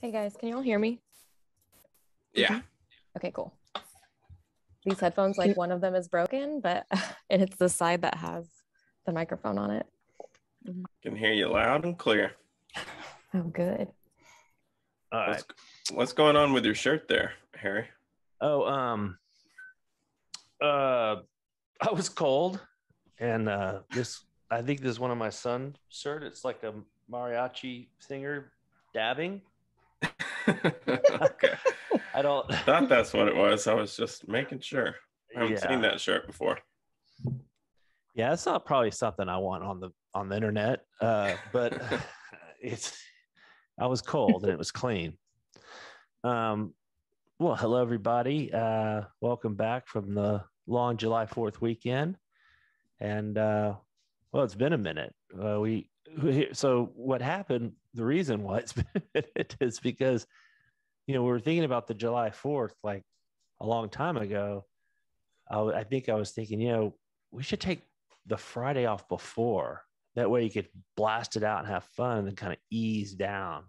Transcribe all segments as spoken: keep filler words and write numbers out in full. Hey guys, can y'all hear me? Yeah. Okay, cool. These headphones, like one of them is broken, but it's the side that has the microphone on it. Can hear you loud and clear. Oh, good. All right. What's, what's going on with your shirt there, Harry? Oh, um, uh, I was cold, and uh, this I think this is one of my son's shirt. It's like a mariachi singer dabbing. Okay. I don't I thought that's what it was. I was just making sure. I haven't yeah. seen that shirt before. Yeah, it's not probably something I want on the on the internet. Uh, but it's I was cold and it was clean. Um well, hello everybody. Uh welcome back from the long July fourth weekend. And uh well, it's been a minute. Uh, we So what happened, the reason why it's been it is because, you know, we were thinking about the July fourth, like a long time ago. I, I think I was thinking, you know, we should take the Friday off before. That way you could blast it out and have fun and kind of ease down.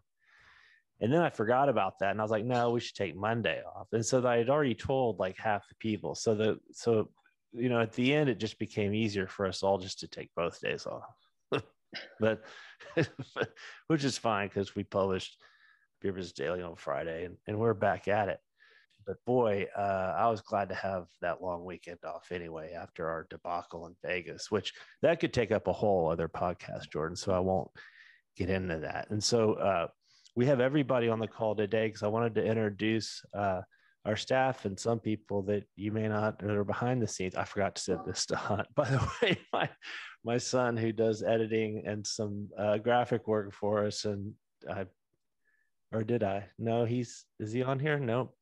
And then I forgot about that. And I was like, no, we should take Monday off. And so I had already told like half the people. So, the, so you know, at the end, it just became easier for us all just to take both days off. But which is fine because we published Beer Business Daily on Friday and, and we're back at it. But boy, uh, I was glad to have that long weekend off anyway after our debacle in Vegas, which that could take up a whole other podcast, Jordan. So I won't get into that. And so uh, we have everybody on the call today because I wanted to introduce uh, our staff and some people that you may not that are behind the scenes. I forgot to set this to Hunt. By the way, my my son who does editing and some uh, graphic work for us, and I, or did I? No, he's, is he on here? Nope.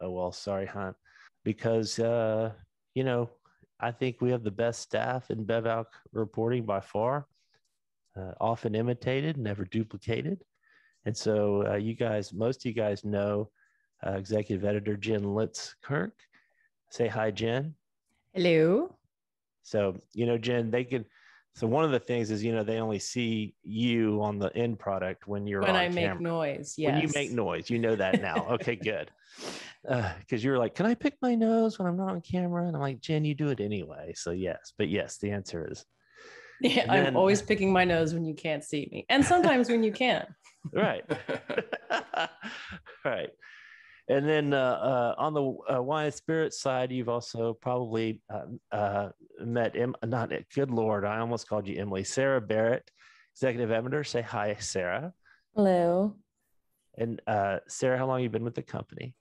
Oh, well, sorry, Hunt, because, uh, you know, I think we have the best staff in BevAlc reporting by far, uh, often imitated, never duplicated. And so uh, you guys, most of you guys know uh, executive editor Jen Litz-Kirk. Say hi, Jen. Hello. So, you know, Jen, they can, so one of the things is, you know, they only see you on the end product when you're when on I camera. Make noise, yes. When you make noise, you know that now. Okay, good. Because uh, you were like, can I pick my nose when I'm not on camera? And I'm like, Jen, you do it anyway. So yes, but yes, the answer is. Yeah, then, I'm always picking my nose when you can't see me. And sometimes when you can. Right. Right. And then uh, uh, on the uh, wine and spirits side, you've also probably uh, uh, met, em- not good Lord, I almost called you Emily, Sarah Barrett, executive editor. Say hi, Sarah. Hello. And uh, Sarah, how long have you been with the company?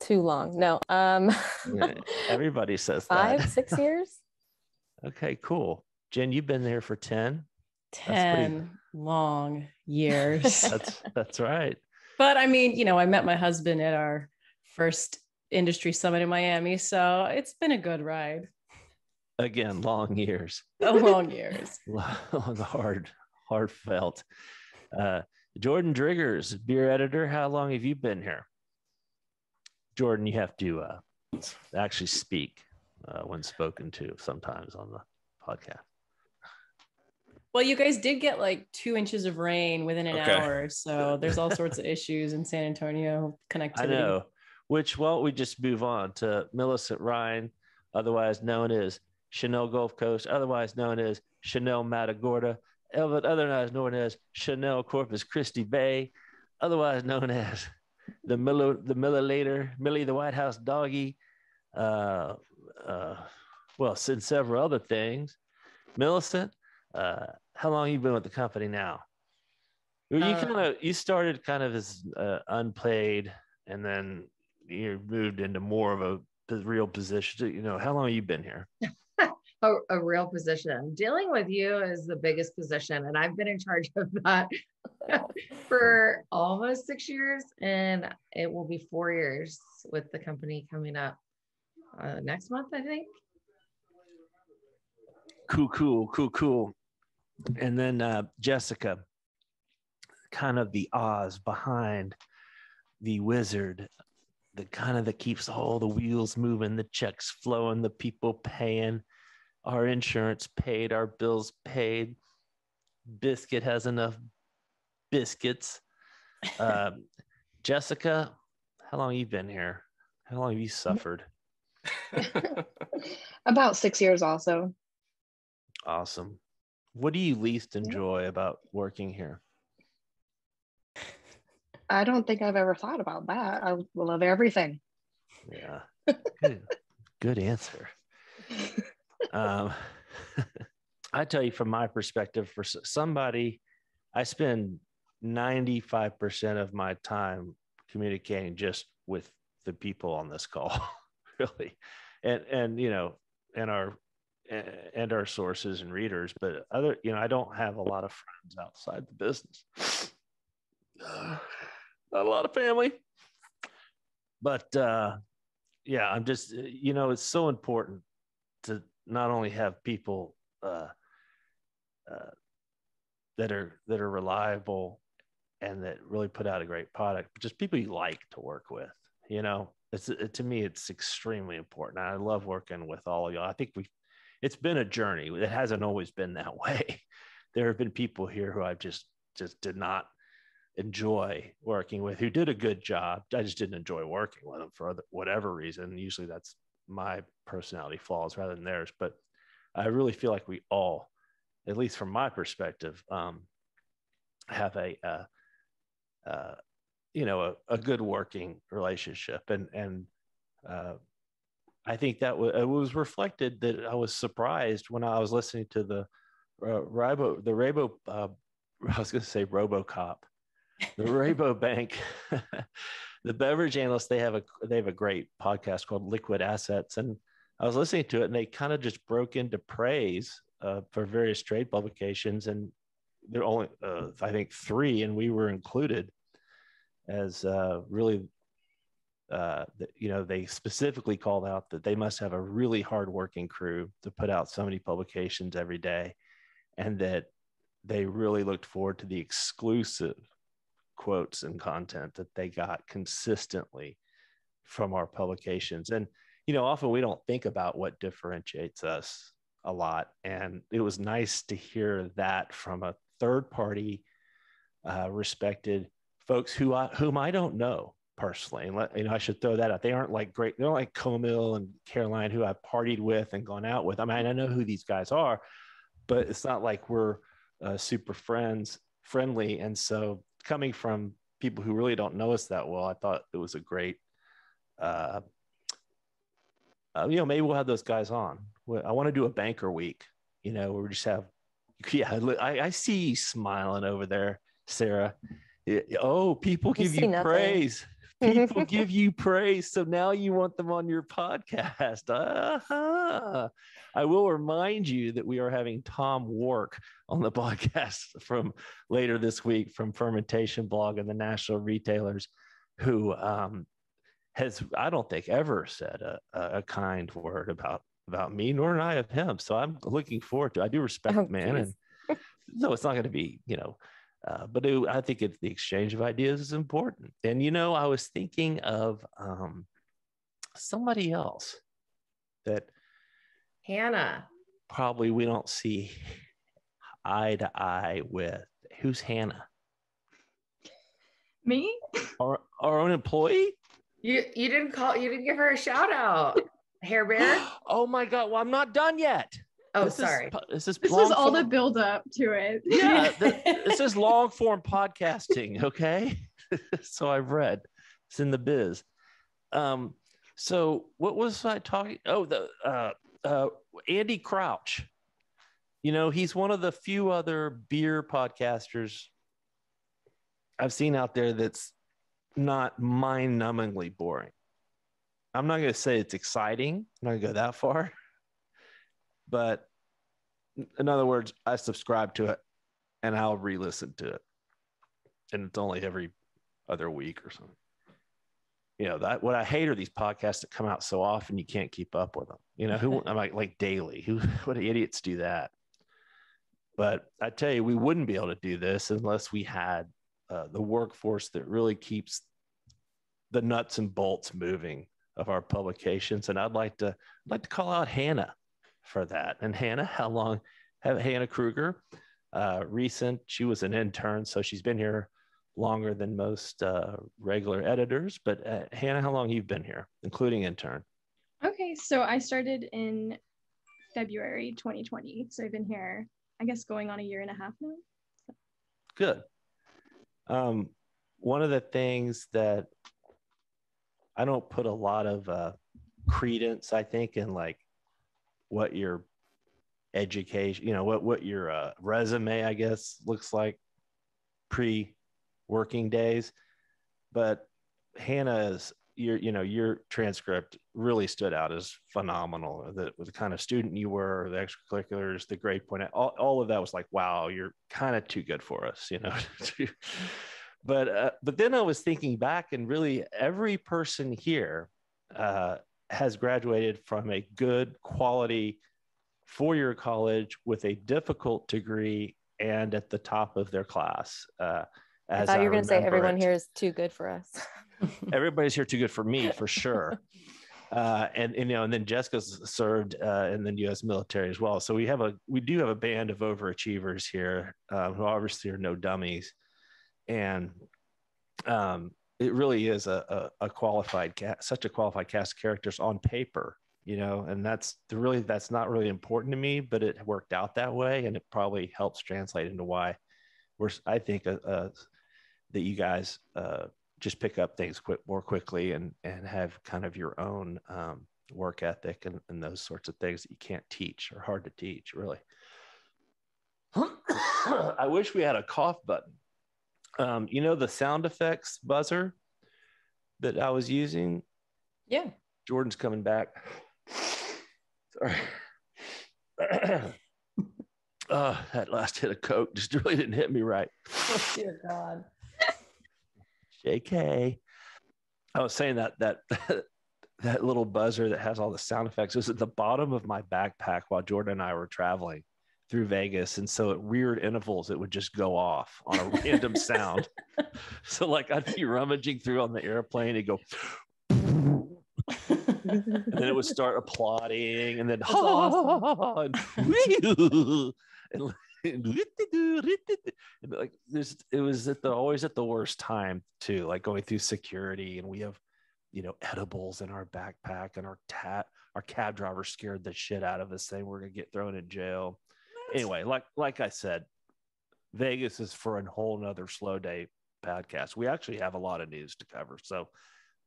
Too long. No. Um, Everybody says that. Five, six years. Okay, cool. Jen, you've been there for ten. ten pretty... long years. that's That's right. But I mean, you know, I met my husband at our first industry summit in Miami, so it's been a good ride. Again, long years. Oh, long years. Long, hard, heartfelt. Uh, Jordan Driggers, beer editor. How long have you been here? Jordan, you have to uh, actually speak uh, when spoken to sometimes on the podcast. Well, you guys did get like two inches of rain within an okay. hour. So there's all sorts of issues in San Antonio connectivity. I know, which, well, we just move on to Millicent Ryan, otherwise known as Chanel Gulf Coast, otherwise known as Chanel Matagorda, otherwise known as Chanel Corpus Christi Bay, otherwise known as the Miller, the Miller later, Millie the White House Doggy, uh, uh, well, since several other things. Millicent, uh, how long have you been with the company now? You uh, kind of you started kind of as uh, unpaid, and then you moved into more of a real position. You know, how long have you been here? a, a real position. Dealing with you is the biggest position, and I've been in charge of that for almost six years, and it will be four years with the company coming up uh, next month, I think. Cool, cool, cool, cool. And then uh, Jessica, kind of the Oz behind the wizard, the kind of that keeps all the wheels moving, the checks flowing, the people paying, our insurance paid, our bills paid. Biscuit has enough biscuits Um, Jessica, how long have you been here? How long have you suffered? About six years also. Awesome. What do you least enjoy about working here? I don't think I've ever thought about that. I love everything. Yeah. Good, good answer. Um, I tell you from my perspective, for somebody, I spend ninety-five percent of my time communicating just with the people on this call, really. And, and, you know, and our, and our sources and readers, but other, you know, I don't have a lot of friends outside the business. Uh, not a lot of family, but uh, yeah, I'm just, you know, it's so important to not only have people uh, uh, that are, that are reliable and that really put out a great product, but just people you like to work with, you know, it's, it, to me, it's extremely important. I love working with all of y'all. I think we, it's been a journey. It hasn't always been that way. There have been people here who I've just, just did not enjoy working with, who did a good job. I just didn't enjoy working with them for other, whatever reason. Usually that's my personality flaws rather than theirs. But I really feel like we all, at least from my perspective, um, have a, uh, uh, you know, a, a good working relationship. And, and, uh, I think that w- it was reflected that I was surprised when I was listening to the uh, Rabo, the Rabo, uh, I was going to say RoboCop, the Rabo Bank, the beverage analysts. They have a they have a great podcast called Liquid Assets, and I was listening to it, and they kind of just broke into praise uh, for various trade publications, and there are only uh, I think three, and we were included as uh, really. Uh, you know, they specifically called out that they must have a really hardworking crew to put out so many publications every day, and that they really looked forward to the exclusive quotes and content that they got consistently from our publications. And, you know, often we don't think about what differentiates us a lot. And it was nice to hear that from a third party, uh, respected folks who I, whom I don't know personally. And let, you know, I should throw that out. They aren't like great. They don't like Comill and Caroline, who I've partied with and gone out with. I mean, I know who these guys are, but it's not like we're uh, super friends, friendly. And so, coming from people who really don't know us that well, I thought it was a great. Uh, uh, you know, maybe we'll have those guys on. I want to do a banker week. You know, where we just have. Yeah, I, I see you smiling over there, Sarah. Oh, people give you, you praise. People give you praise. So now you want them on your podcast. Uh-huh. I will remind you that we are having Tom Wark on the podcast from later this week from Fermentation Blog and the National Retailers, who um, has, I don't think, ever said a, a kind word about, about me, nor an I of him. So I'm looking forward to it. I do respect oh, the man. Geez. And no, it's not going to be, you know, Uh, but it, I think it, the exchange of ideas is important. And, you know, I was thinking of um, somebody else that Hannah probably we don't see eye to eye with. Who's Hannah? Me? Our our own employee? You you didn't call, you didn't give her a shout out. Hair Bear? Oh my God. Well, I'm not done yet. Oh, this sorry. Is, this is this was all form. The build up to it. Yeah, the, this is long form podcasting, okay? So I've read. It's in the biz. Um, so what was I talking? Oh, the uh, uh, Andy Crouch. You know, he's one of the few other beer podcasters I've seen out there that's not mind-numbingly boring. I'm not going to say it's exciting. I'm not going to go that far. But in other words, I subscribe to it and I'll re-listen to it. And it's only every other week or something. You know, that what I hate are these podcasts that come out so often you can't keep up with them. You know, who I'm like, like daily, who, what idiots do that? But I tell you, we wouldn't be able to do this unless we had uh, the workforce that really keeps the nuts and bolts moving of our publications. And I'd like to, I'd like to call out Hannah for that. And Hannah, how long have Hannah Krueger, uh, recent, she was an intern. So she's been here longer than most uh, regular editors. But uh, Hannah, how long have you been here, including intern? Okay, so I started in February twenty twenty. So I've been here, I guess, going on a year and a half now. So. Good. Um, one of the things that I don't put a lot of uh, credence, I think, in like what your education, you know, what, what your uh, resume, I guess, looks like pre-working days. But Hannah's, your, you know, your transcript really stood out as phenomenal. The, the kind of student you were, the extracurriculars, the grade point, all, all of that was like, wow, you're kind of too good for us, you know. But uh, but then I was thinking back, and really every person here uh, has graduated from a good quality four-year college with a difficult degree and at the top of their class. Uh, as I thought you were going to say everyone it. Here is too good for us. Everybody's here too good for me, for sure. Uh, and, and you know, and then Jessica's served uh, in the U S military as well. So we have a we do have a band of overachievers here um, who obviously are no dummies. And um, it really is a, a, a qualified cast, such a qualified cast of characters on paper, you know, and that's the really, that's not really important to me, but it worked out that way. And it probably helps translate into why we're, I think uh, uh, that you guys uh, just pick up things quick, more quickly and, and have kind of your own um, work ethic and, and those sorts of things that you can't teach or hard to teach, really. I wish we had a cough button. Um, you know, the sound effects buzzer that I was using? Yeah. Jordan's coming back. Sorry. uh, that last hit of Coke just really didn't hit me right. Oh, dear God. J K. I was saying that, that, that little buzzer that has all the sound effects was at the bottom of my backpack while Jordan and I were traveling through Vegas. And so at weird intervals, it would just go off on a random sound. So like I'd be rummaging through on the airplane and go, and then it would start applauding and then awesome. and, and, and like this, it was at the, always at the worst time too, like going through security, and we have, you know, edibles in our backpack, and our tat, our cab driver scared the shit out of us saying we're going to get thrown in jail. Anyway, like like I said, Vegas is for a whole nother slow day podcast. We actually have a lot of news to cover, so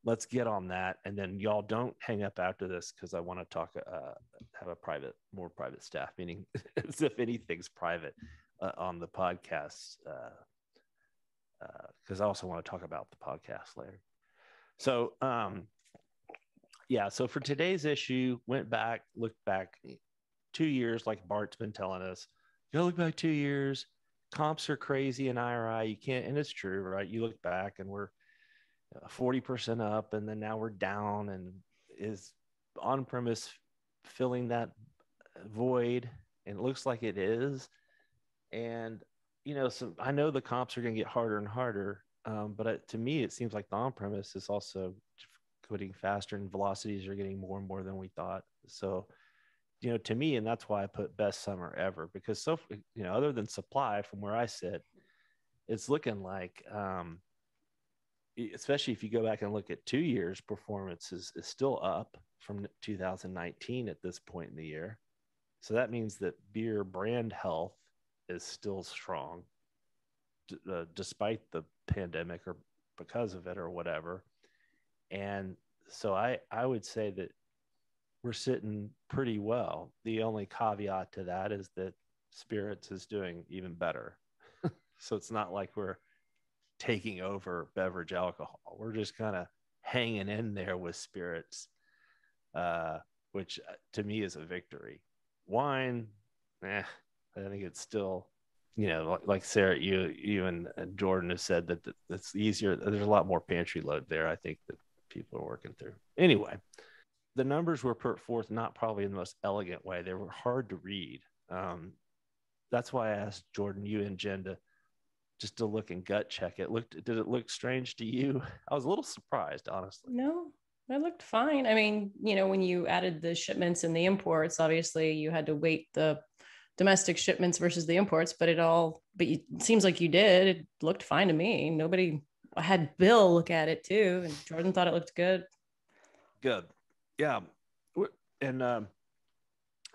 let's get on that. And then y'all don't hang up after this, because I want to talk, uh, have a private, more private staff meeting, as if anything's private uh, on the podcast, because uh, uh, I also want to talk about the podcast later. So, um, yeah. So for today's issue, went back, looked back. Two years, like Bart's been telling us, you know, look back two years. Comps are crazy in I R I. You can't, and it's true, right? You look back, and we're forty percent up, and then now we're down. And is on-premise filling that void? And it looks like it is. And you know, some I know the comps are going to get harder and harder, um, but it, to me, it seems like the on-premise is also getting faster, and velocities are getting more and more than we thought. So. You know, to me, and that's why I put best summer ever, because so, you know, other than supply from where I sit, it's looking like, um, especially if you go back and look at two years performance is, is still up from two thousand nineteen at this point in the year. So that means that beer brand health is still strong d- uh, despite the pandemic or because of it or whatever. And so I, I would say that we're sitting pretty well. The only caveat to that is that spirits is doing even better. So it's not like we're taking over beverage alcohol. We're just kind of hanging in there with spirits, uh, which to me is a victory. Wine, eh, I think it's still, you know, like, like Sarah, you you and, and Jordan have said that that's easier. There's a lot more pantry load there, I think, that people are working through. Anyway. The numbers were put forth not probably in the most elegant way. They were hard to read. Um, that's why I asked Jordan, you and Jen to just to look and gut check it. Looked, did it look strange to you? I was a little surprised, honestly. No, it looked fine. I mean, you know, when you added the shipments and the imports, obviously you had to weight the domestic shipments versus the imports, but it all, but it seems like you did. It looked fine to me. Nobody, I had Bill look at it too. And Jordan thought it looked good. Good. Yeah. And um,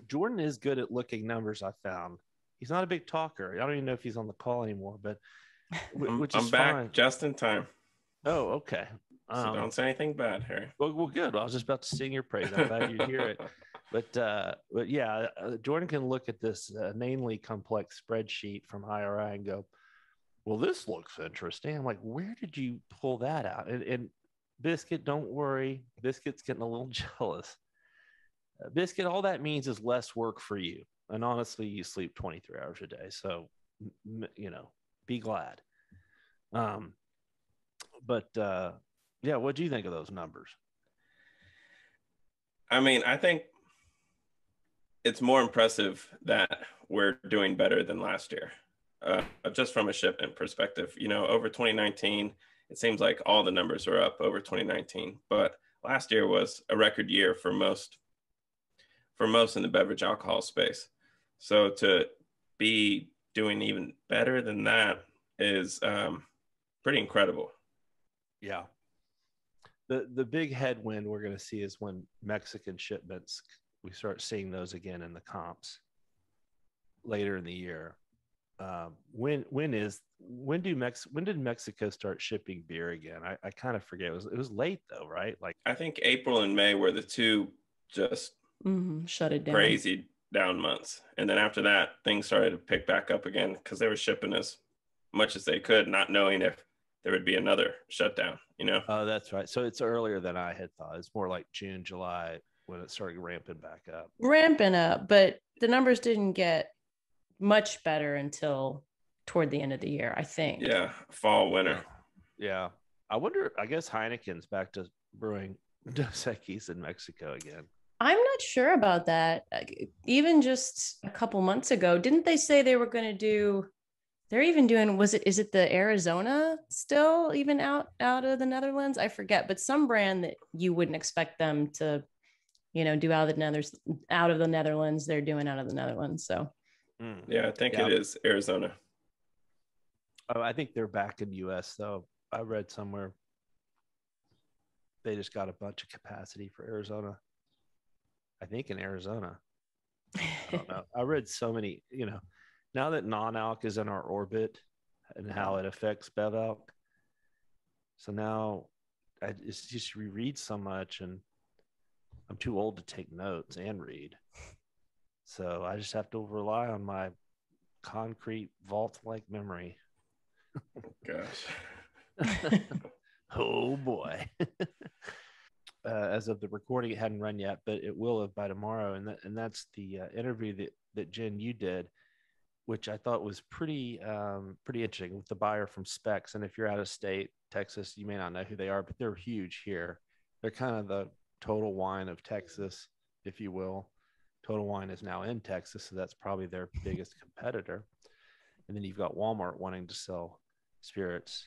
Jordan is good at looking numbers, I found. He's not a big talker. I don't even know if he's on the call anymore, but which I'm, is I'm back fine. Just in time. Oh, okay. Um, so don't say anything bad, Harry. Well, well, good. I was just about to sing your praise. I'm glad you hear it. But, uh, but yeah, uh, Jordan can look at this uh, namely complex spreadsheet from I R I and go, well, this looks interesting. I'm like, where did you pull that out? And, and Biscuit, don't worry. Biscuit's getting a little jealous. Uh, Biscuit, all that means is less work for you. And honestly, you sleep twenty-three hours a day. So, you know, be glad. Um, but, uh, yeah, what do you think of those numbers? I mean, I think it's more impressive that we're doing better than last year, uh, just from a shipment perspective. You know, over twenty nineteen, it seems like all the numbers are up over twenty nineteen. But last year was a record year for most, for most in the beverage alcohol space. So to be doing even better than that is um, pretty incredible. Yeah. The the big headwind we're going to see is when Mexican shipments, we start seeing those again in the comps later in the year. Um, when when is when do Mex when did Mexico start shipping beer again? I, I kind of forget. It was it was late though, right? Like I think April and May were the two just mm-hmm. shut it down crazy down months, and then after that things started to pick back up again because they were shipping as much as they could, not knowing if there would be another shutdown, you know? Oh, that's right. So it's earlier than I had thought. It's more like June, July when it started ramping back up. Ramping up, but the numbers didn't get much better until toward the end of the year, I think. Yeah, fall, winter. Yeah. I wonder, I guess Heineken's back to brewing Dos Equis in Mexico again. I'm not sure about that. Even just a couple months ago, didn't they say they were going to do... They're even doing, was it, is it the Arizona still even out, out of the Netherlands? I forget, but some brand that you wouldn't expect them to, you know, do out of the Netherlands, out of the Netherlands, they're doing out of the Netherlands. So. Mm. Yeah, I think yeah. it is Arizona. Oh, I think they're back in the U S though. I read somewhere they just got a bunch of capacity for Arizona. I think in Arizona. I don't know. I read so many, you know. Now that non-alc is in our orbit and how it affects BevAlc, so now I just, just reread so much and I'm too old to take notes and read. So I just have to rely on my concrete vault-like memory. Gosh. Oh, boy. uh, as of the recording, it hadn't run yet, but it will have by tomorrow. And, that, and that's the uh, interview that, that, Jen, you did, which I thought was pretty um, pretty interesting with the buyer from Specs. And if you're out of state, Texas, you may not know who they are, but they're huge here. They're kind of the Total Wine of Texas, if you will. Total Wine is now in Texas, so that's probably their biggest competitor. And then you've got Walmart wanting to sell spirits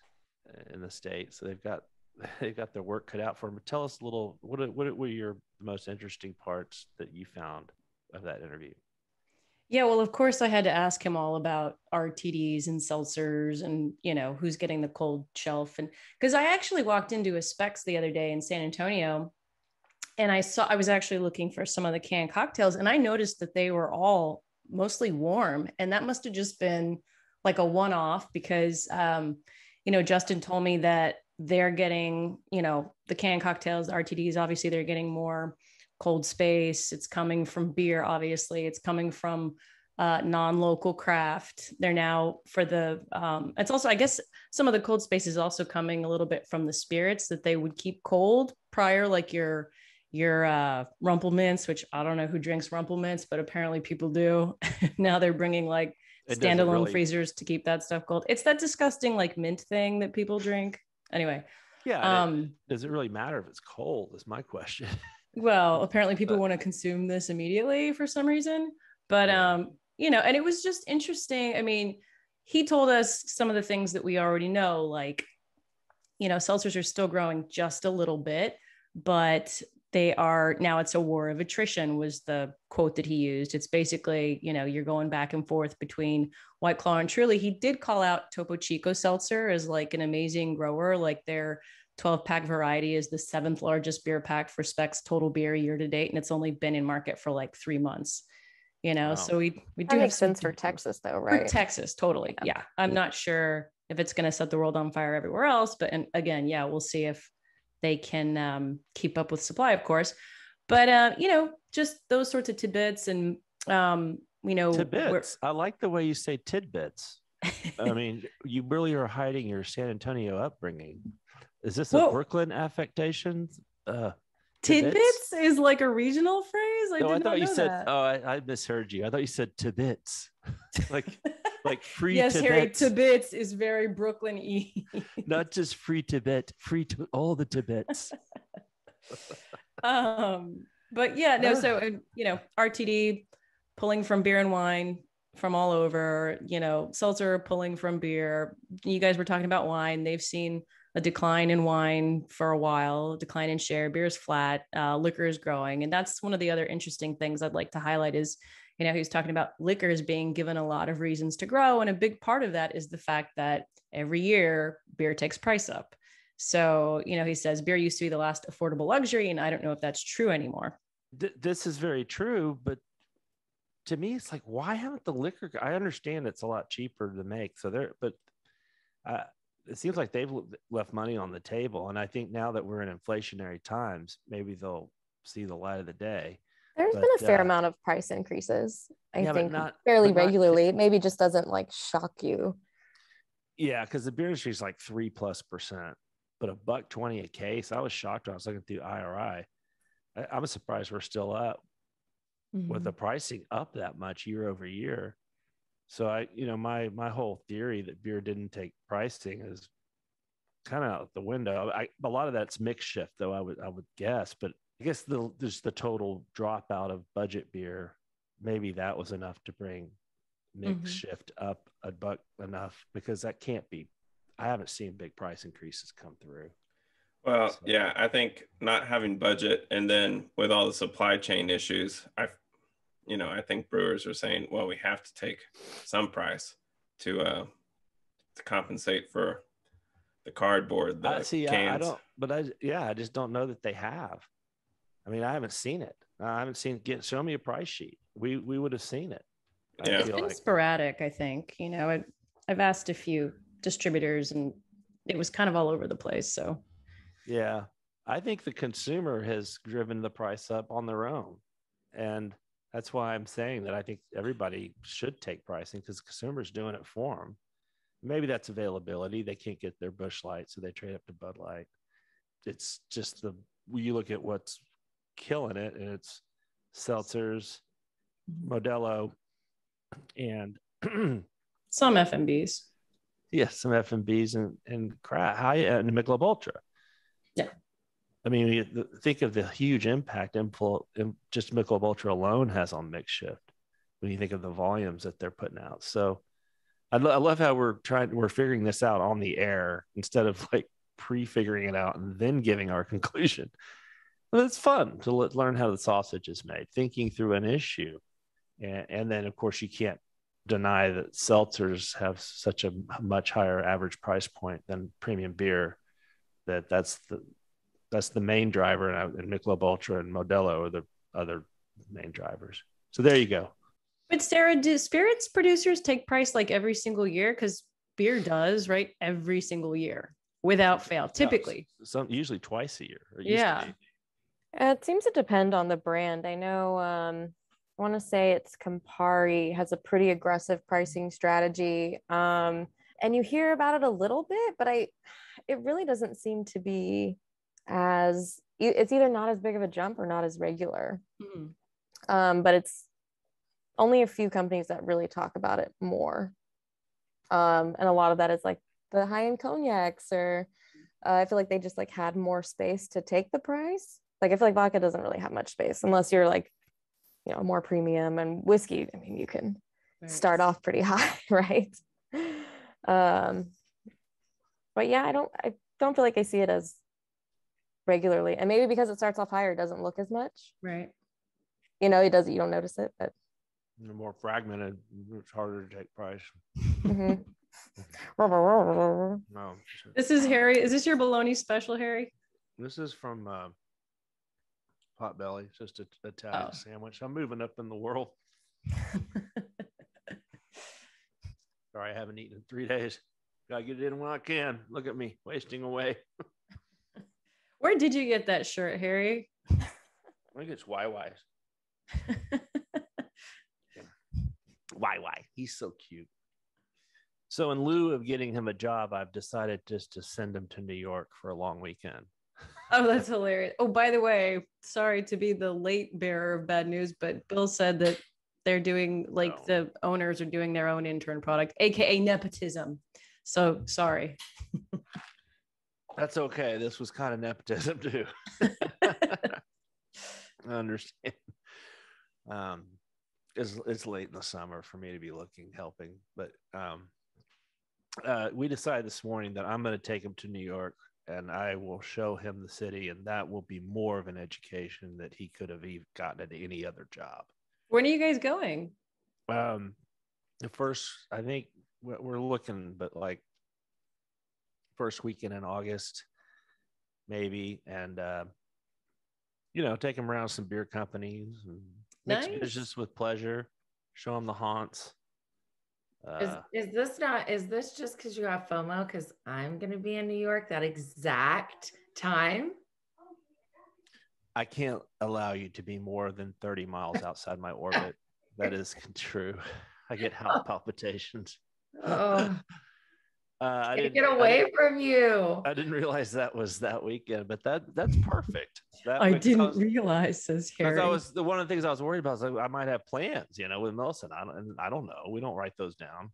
in the state. So they've got they've got their work cut out for them. But tell us a little, what, what were your most interesting parts that you found of that interview? Yeah, well, of course, I had to ask him all about R T Ds and seltzers and, you know, who's getting the cold shelf. And because I actually walked into a Specs the other day in San Antonio and I saw I was actually looking for some of the canned cocktails and I noticed that they were all mostly warm. And that must have just been like a one off because, um, you know, Justin told me that they're getting, you know, the canned cocktails, the R T Ds, obviously they're getting more cold space. It's coming from beer, obviously. It's coming from uh, non-local craft. They're now for the, um, it's also, I guess, some of the cold space is also coming a little bit from the spirits that they would keep cold prior, like your your uh, Rumplemints, which I don't know who drinks Rumplemints, but apparently people do. Now they're bringing like standalone really... freezers to keep that stuff cold. It's that disgusting like mint thing that people drink. Anyway. Yeah. Um, it, does it really matter if it's cold is my question. Well, apparently people want to consume this immediately for some reason, but, um, you know, and it was just interesting. I mean, he told us some of the things that we already know, like, you know, seltzers are still growing just a little bit, but they are now, it's a war of attrition was the quote that he used. It's basically, you know, you're going back and forth between White Claw and Truly. He did call out Topo Chico Seltzer as like an amazing grower, like their twelve pack variety is the seventh largest beer pack for Specs total beer year to date. And it's only been in market for like three months, you know? Wow. So we, we do that have makes sense for Texas though, right? For Texas. Totally. Yeah. yeah. I'm not sure if it's going to set the world on fire everywhere else, but, and again, yeah, we'll see if they can um, keep up with supply, of course, but uh, you know, just those sorts of tidbits and um, you know, tidbits. I like the way you say tidbits. I mean, you really are hiding your San Antonio upbringing. Is this Whoa. a Brooklyn affectation? Uh, tidbits? tidbits is like a regional phrase. I, no, did I not thought you know said. That. Oh, I, I misheard you. I thought you said tidbits, like. Like free yes, Tibet. Harry, Tibets is very Brooklyn-y. Not just free Tibet, free to all the Tibets. um, but yeah, no, so, you know, R T D pulling from beer and wine from all over, you know, seltzer pulling from beer. You guys were talking about wine. They've seen a decline in wine for a while, decline in share. Beer is flat, uh, liquor is growing. And that's one of the other interesting things I'd like to highlight is, you know, he's talking about liquors being given a lot of reasons to grow. And a big part of that is the fact that every year beer takes price up. So, you know, he says beer used to be the last affordable luxury. And I don't know if that's true anymore. Th- this is very true. But to me, it's like, why haven't the liquor? I understand it's a lot cheaper to make. So there, but uh, it seems like they've left money on the table. And I think now that we're in inflationary times, maybe they'll see the light of the day. There's but, been a fair uh, amount of price increases, I yeah, think, not, fairly regularly. Not, it maybe just doesn't like shock you. Yeah, because the beer industry is like three plus percent, but a buck twenty a case. I was shocked when I was looking through I R I. I, I'm surprised we're still up mm-hmm. with the pricing up that much year over year. So I, you know, my my whole theory that beer didn't take pricing is kind of out the window. I, a lot of that's mix shift, though. I would I would guess, but. I guess the, there's the total dropout of budget beer. Maybe that was enough to bring mix mm-hmm. shift up a buck enough, because that can't be. I haven't seen big price increases come through. Well, so. yeah, I think not having budget, and then with all the supply chain issues, I, you know, I think brewers are saying, well, we have to take some price to uh, to compensate for the cardboard, the I see, cans. I, I don't, but I yeah, I just don't know that they have. I mean, I haven't seen it. I haven't seen get show me a price sheet. We we would have seen it. I yeah. It's been like. sporadic, I think. You know, I, I've asked a few distributors, and it was kind of all over the place. So, yeah, I think the consumer has driven the price up on their own, and that's why I'm saying that I think everybody should take pricing, because the consumer's doing it for them. Maybe that's availability. They can't get their Bush Light, so they trade up to Bud Light. It's just the you look at what's killing it, and it's seltzers, Modelo, and some F M Bs. Yes, yeah, some F M Bs and and crap, high and Michelob Ultra. Yeah, I mean, think of the huge impact influ- just Michelob Ultra alone has on mix shift when you think of the volumes that they're putting out. So, I, lo- I love how we're trying we're figuring this out on the air instead of like pre-figuring it out and then giving our conclusion. Well, it's fun to le- learn how the sausage is made, thinking through an issue. And, and then, of course, you can't deny that seltzers have such a much higher average price point than premium beer, that that's the that's the main driver. And, and Michelob Ultra and Modelo are the other main drivers. So there you go. But Sarah, do spirits producers take price like every single year? Because beer does, right? Every single year without fail, typically. Yeah, some usually twice a year. Or yeah. It seems to depend on the brand. I know, um, I want to say it's Campari has a pretty aggressive pricing strategy. Um, and you hear about it a little bit, but I, it really doesn't seem to be as, it's either not as big of a jump or not as regular. Mm-hmm. Um, but it's only a few companies that really talk about it more. Um, and a lot of that is like the high-end cognacs, or uh, I feel like they just like had more space to take the price. Like, I feel like vodka doesn't really have much space unless you're like, you know, more premium, and whiskey, I mean, you can right. start off pretty high, right? Um, but yeah, I don't, I don't feel like I see it as regularly. And maybe because it starts off higher, it doesn't look as much. Right. You know, it doesn't, you don't notice it, but. They're more fragmented, it's harder to take price. Mm-hmm. No. This is Harry. Is this your bologna special, Harry? This is from uh, Potbelly. It's just an Italian oh. sandwich. I'm moving up in the world. Sorry, I haven't eaten in three days. Gotta get it in when I can. Look at me, wasting away. Where did you get that shirt, Harry? I think it's Y Y's. Y Y. He's so cute. So in lieu of getting him a job, I've decided just to send him to New York for a long weekend. Oh, that's hilarious. Oh, by the way, sorry to be the late bearer of bad news, but Bill said that they're doing, like oh. the owners are doing their own intern product, A K A nepotism. So sorry. That's okay. This was kind of nepotism too. I understand. Um, it's, it's late in the summer for me to be looking, helping, but um, uh, we decided this morning that I'm going to take him to New York. And I will show him the city, and that will be more of an education that he could have even gotten at any other job. When are you guys going? Um, the first, I think we're looking, but like first weekend in August, maybe. And, uh, you know, take him around some beer companies and mix nice. Business with pleasure, show him the haunts. Uh, is, is this not is this just because you got FOMO? Because I'm gonna be in New York that exact time. I can't allow you to be more than thirty miles outside my orbit. That is true. I get heart palpitations. Oh, uh, I didn't get away I, from you. I didn't realize that was that weekend, but that that's perfect. That I didn't I was, realize, says Harry. I was the one of the things I was worried about is like, I might have plans, you know, with Millicent. I don't, I don't know. We don't write those down,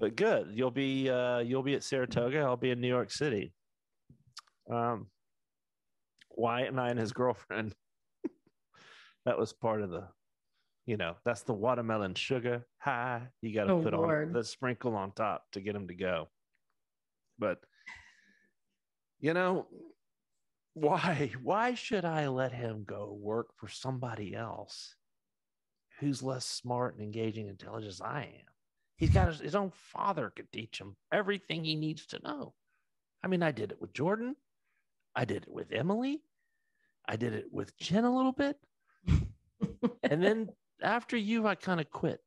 but good. You'll be, uh, you'll be at Saratoga. I'll be in New York City. Um, Wyatt and I and his girlfriend. That was part of the, you know, that's the watermelon sugar high. You got to oh, put Lord. on the sprinkle on top to get him to go. But you know. Why? Why should I let him go work for somebody else who's less smart and engaging and intelligent as I am? He's got his, his own father could teach him everything he needs to know. I mean, I did it with Jordan. I did it with Emily. I did it with Jen a little bit. And then after you, I kind of quit.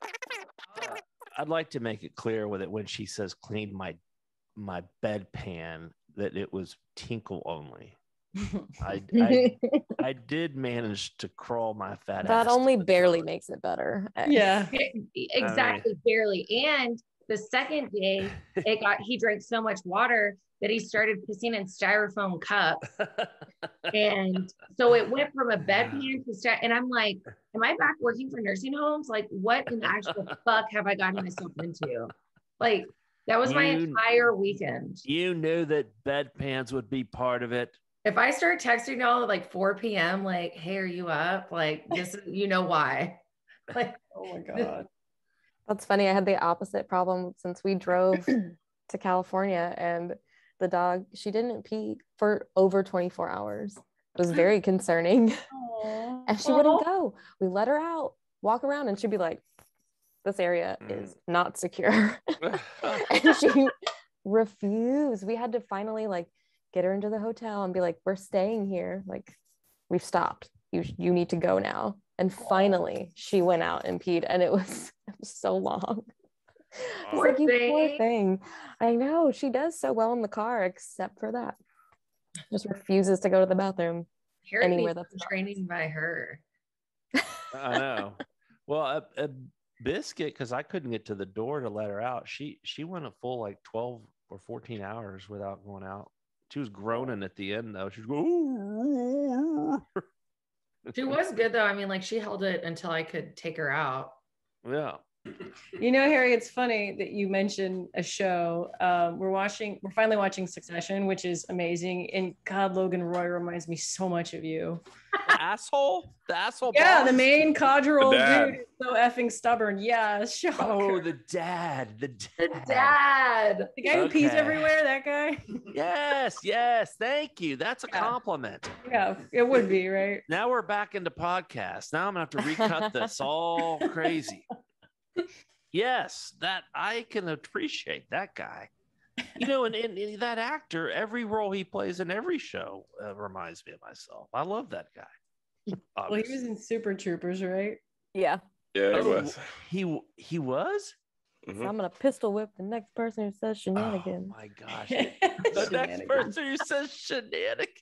Uh, I'd like to make it clear with it when she says cleaned my my bedpan that it was tinkle only. I, I, I did manage to crawl my fat that ass. That only barely door. Makes it better. Yeah, exactly. Right. Barely. And the second day it got, he drank so much water that he started pissing in styrofoam cups. And so it went from a bedpan to styrofoam. And I'm like, am I back working for nursing homes? Like what in the actual fuck have I gotten myself into? Like, that was you, my entire weekend. You knew that bedpans would be part of it. If I start texting y'all at like four p m, like, hey, are you up? Like, this is, you know why. Like, oh my God. That's funny. I had the opposite problem since we drove to California and the dog, she didn't pee for over twenty-four hours. It was very concerning. Aww. And she Aww. Wouldn't go. We let her out, walk around, and she'd be like, this area is not secure. And she refused. We had to finally like get her into the hotel and be like, we're staying here. Like we've stopped. You, you need to go now. And finally she went out and peed and it was, it was so long. It's like, you poor thing. I know she does so well in the car, except for that. Just refuses to go to the bathroom. Harry anywhere that's training by her. I know. Well, a, a, Biscuit, because I couldn't get to the door to let her out. She she went a full like twelve or fourteen hours without going out. She was groaning at the end though. She was going. She was good though. I mean, like she held it until I could take her out. Yeah. You know, Harry, it's funny that you mentioned a show. Um, we're watching. We're finally watching Succession, which is amazing. And God, Logan Roy reminds me so much of you. The asshole, the asshole. Yeah, boss. The main codger dude is so effing stubborn. Yeah, shocker. Oh, the dad, the dad, the dad. The guy who okay. pees everywhere. That guy. guy. Yes, yes. Thank you. That's a yeah. compliment. Yeah, it would be, right? Now we're back into podcasts. Now I'm going to have to recut this all crazy. Yes, that I can appreciate that guy. You know, and, and, and that actor, every role he plays in every show uh, reminds me of myself. I love that guy. Obviously. Well, he was in Super Troopers, right? Yeah. Yeah, he oh, was. He, he was? Mm-hmm. So I'm going to pistol whip the next person who says shenanigans. Oh, my gosh. The next person who says shenanigans.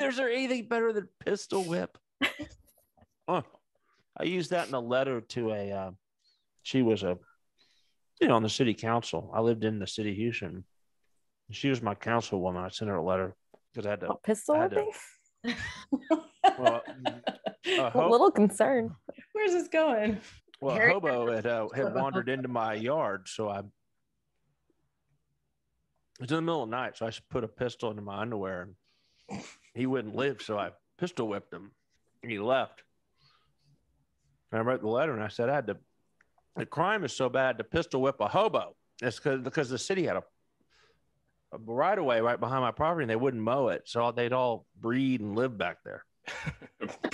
Is there anything better than pistol whip? Oh, I used that in a letter to a, uh, she was a, you know, on the city council. I lived in the city of Houston. She was my councilwoman. I sent her a letter because I had to. A pistol I had to, well, a, ho- a little concerned. Where's this going? Well, a hobo had, uh, had wandered into my yard. So I, it was in the middle of the night. So I put a pistol into my underwear and he wouldn't live. So I pistol whipped him and he left. And I wrote the letter and I said, I had to. The crime is so bad to pistol whip a hobo. That's because because the city had a, a right of way right behind my property and they wouldn't mow it, so they'd all breed and live back there.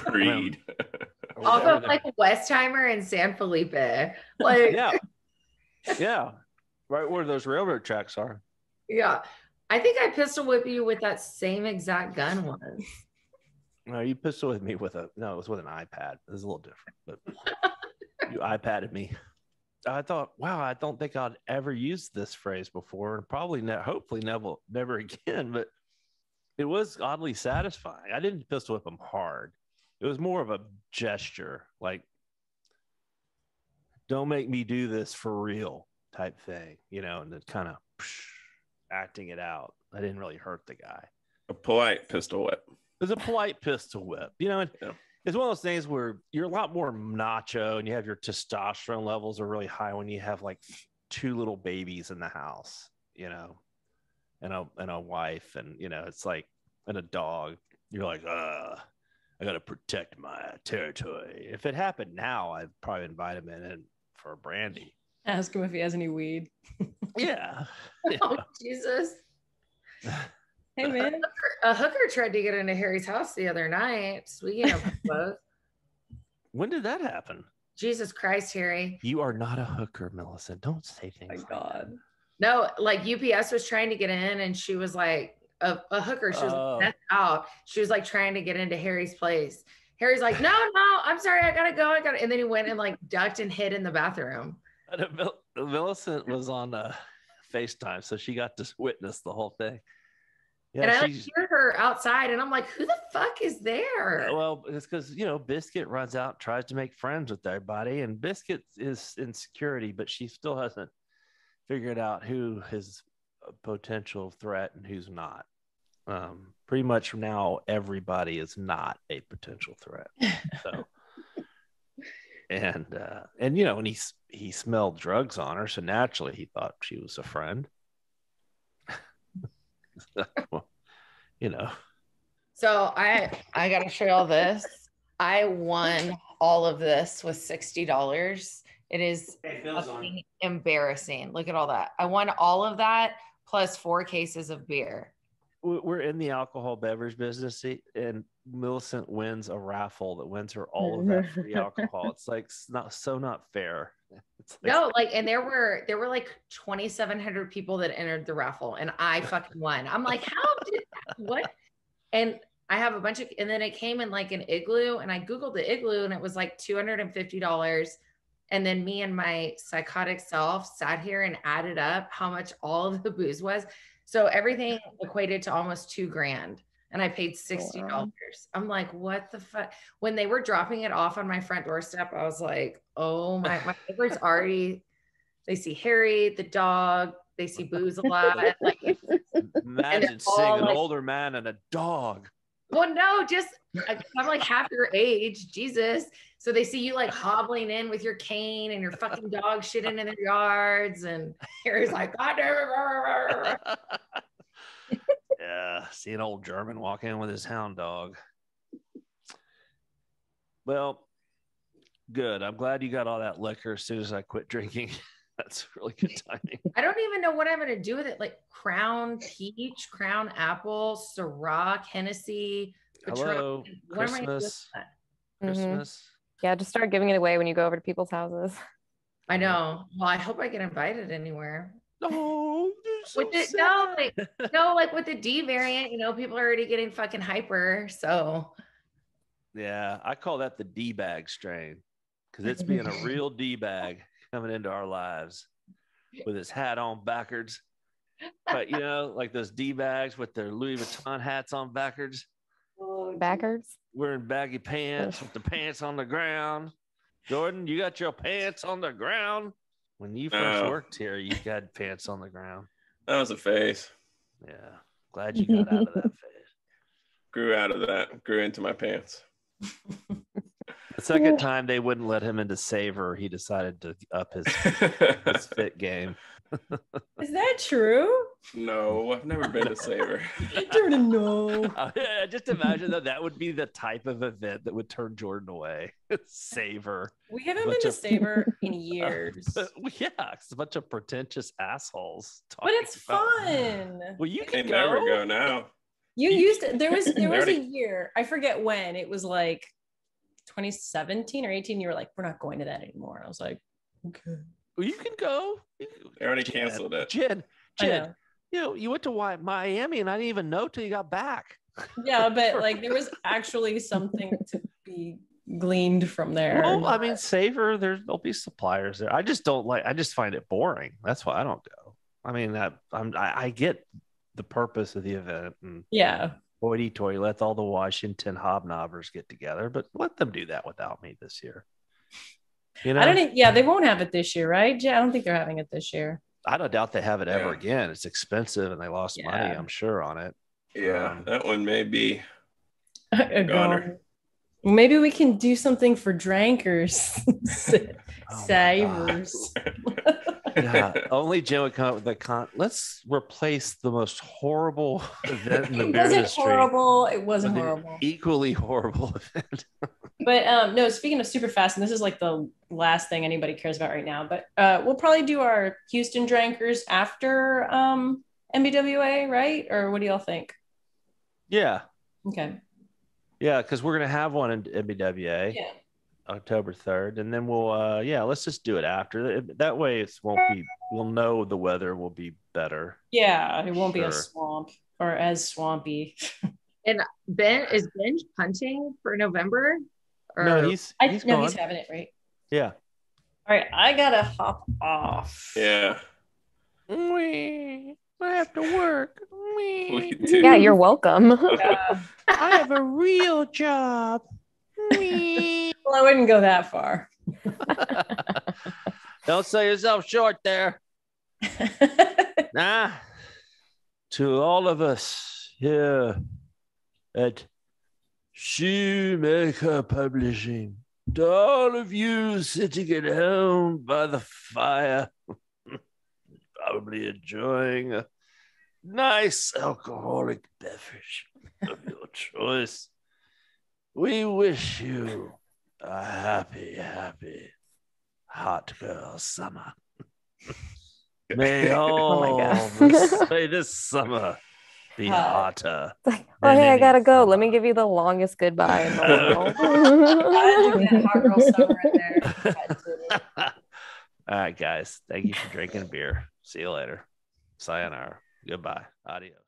Breed. Also, like Westheimer and San Felipe. Like yeah, yeah, right where those railroad tracks are. Yeah, I think I pistol whipped you with that same exact gun once. No, you pistol whipped me with a no. It was with an iPad. It was a little different, but. You iPadded me. I thought, wow, I don't think I'd ever used this phrase before, and probably not, hopefully never, never again. But it was oddly satisfying. I didn't pistol whip him hard. It was more of a gesture, like, "Don't make me do this for real" type thing, you know, and then kind of acting it out. I didn't really hurt the guy. A polite pistol whip. It was a polite pistol whip, you know. And, yeah. It's one of those things where you're a lot more macho and you have your testosterone levels are really high when you have like two little babies in the house, you know, and a, and a wife and, you know, it's like, and a dog. You're like, uh, I got to protect my territory. If it happened now, I'd probably invite him in for a brandy. Ask him if he has any weed. Yeah. Yeah. Oh, Jesus. Hey man, a hooker tried to get into Harry's house the other night. Speaking of both, when did that happen? Jesus Christ, Harry! You are not a hooker, Millicent. Don't say things. Oh my like God, that. No! Like U P S was trying to get in, and she was like a, a hooker. She was oh. like, that's out. She was like trying to get into Harry's place. Harry's like, no, no, I'm sorry, I gotta go, I gotta. And then he went and like ducked and hid in the bathroom. Mill- Millicent was on uh, FaceTime, so she got to witness the whole thing. Yeah, and I like hear her outside and I'm like, who the fuck is there? Well, it's because, you know, Biscuit runs out, tries to make friends with everybody, and Biscuit is in security, but she still hasn't figured out who is a potential threat and who's not. Um, pretty much now everybody is not a potential threat. So, and, uh, and, you know, and he, he smelled drugs on her. So naturally he thought she was a friend. Well, you know, so I I gotta show all this. I won all of this with sixty dollars. It is hey, embarrassing. Look at all that. I won all of that plus four cases of beer. We're in the alcohol beverage business, and Millicent wins a raffle that wins her all of that free alcohol. It's like it's not so not fair. It's like, no, like, and there were there were like twenty-seven hundred people that entered the raffle, and I fucking won. I'm like, how did that, what? And I have a bunch of, and then it came in like an igloo, and I googled the igloo, and it was like two hundred fifty dollars. And then me and my psychotic self sat here and added up how much all of the booze was. So everything equated to almost two grand. And I paid sixty dollars. Wow. I'm like, what the fuck? When they were dropping it off on my front doorstep, I was like, oh my, my neighbors already, they see Harry, the dog, they see booze a lot. Like, imagine seeing an like, older man and a dog. Well, no, just, I'm like half your age, Jesus. So they see you like hobbling in with your cane and your fucking dog shitting in their yards. And Harry's like, God damn it. Yeah, see an old German walk in with his hound dog. Well, good. I'm glad you got all that liquor as soon as I quit drinking. That's really good timing. I don't even know what I'm going to do with it. Like Crown Peach, Crown Apple, Ciroc, Hennessy. Hello, Patron. Christmas. Christmas. Mm-hmm. Yeah, just start giving it away when you go over to people's houses. I know. Well, I hope I get invited anywhere. No, so the, no, like, no, like with the D variant, you know, people are already getting fucking hyper. So, yeah, I call that the D bag strain because it's being a real D bag coming into our lives with his hat on backwards. But you know, like those D bags with their Louis Vuitton hats on backwards. Backwards. Wearing baggy pants with the pants on the ground. Jordan, you got your pants on the ground. When you first no. worked here, you got pants on the ground. That was a phase. Yeah. Glad you got out of that phase. Grew out of that. Grew into my pants. The second time they wouldn't let him into Savor, he decided to up his, his fit game. Is that true? No, I've never been to Savor. Jordan, no. Uh, just imagine that that would be the type of event that would turn Jordan away. Savor. We haven't been to of, Savor in years. Uh, but, yeah, it's a bunch of pretentious assholes. But it's about, fun. Well, you can they go. Never go now. You used to, there was there was a year, I forget when, it was like twenty seventeen or eighteen, you were like, we're not going to that anymore. I was like, okay. Well, you can go. They already Jen, canceled it. Jen, Jen, you know, you went to Miami and I didn't even know till you got back. Yeah, but like there was actually something to be gleaned from there. Well, I mean, Savor, there, there'll be suppliers there. I just don't like, I just find it boring. That's why I don't go. I mean, that I'm, I, I get the purpose of the event. And, yeah. Hoity-toity, let's all the Washington hobnobbers get together, but let them do that without me this year. You know? I don't. Yeah, they won't have it this year, right? Yeah, I don't think they're having it this year. I don't doubt they have it ever yeah. again. It's expensive, and they lost yeah. money, I'm sure, on it. Yeah, um, that one may be a goner. Maybe we can do something for drankers, oh savers. Yeah, only Jen would come up with a con. Let's replace the most horrible event in the beer industry. It wasn't horrible. It wasn't horrible. Equally horrible event. But um, no, speaking of super fast, and this is like the last thing anybody cares about right now, but uh, we'll probably do our Houston Drankers after um, M B W A, right? Or what do y'all think? Yeah. Okay. Yeah, because we're going to have one in M B W A. Yeah. October third, and then we'll uh yeah let's just do it after that way. It won't be, we'll know the weather will be better. Yeah, it won't sure. be a swamp or as swampy. And Ben is Ben punting for November or no, he's, he's I know he's having it right. Yeah, all right, I gotta hop off. Yeah, we I have to work. We yeah, you're welcome. Yeah. I have a real job. Well, I wouldn't go that far. Don't sell yourself short there. Nah. To all of us here at Shoemaker Publishing, to all of you sitting at home by the fire, probably enjoying a nice alcoholic beverage of your choice, we wish you a happy, happy, hot girl summer. May all oh my God. This, may this summer be hotter. Like, oh, hey, I gotta go. Summer. Let me give you the longest goodbye in the world. Hot girl summer in there. All right, guys. Thank you for drinking beer. See you later. Sayonara. Goodbye. Adios.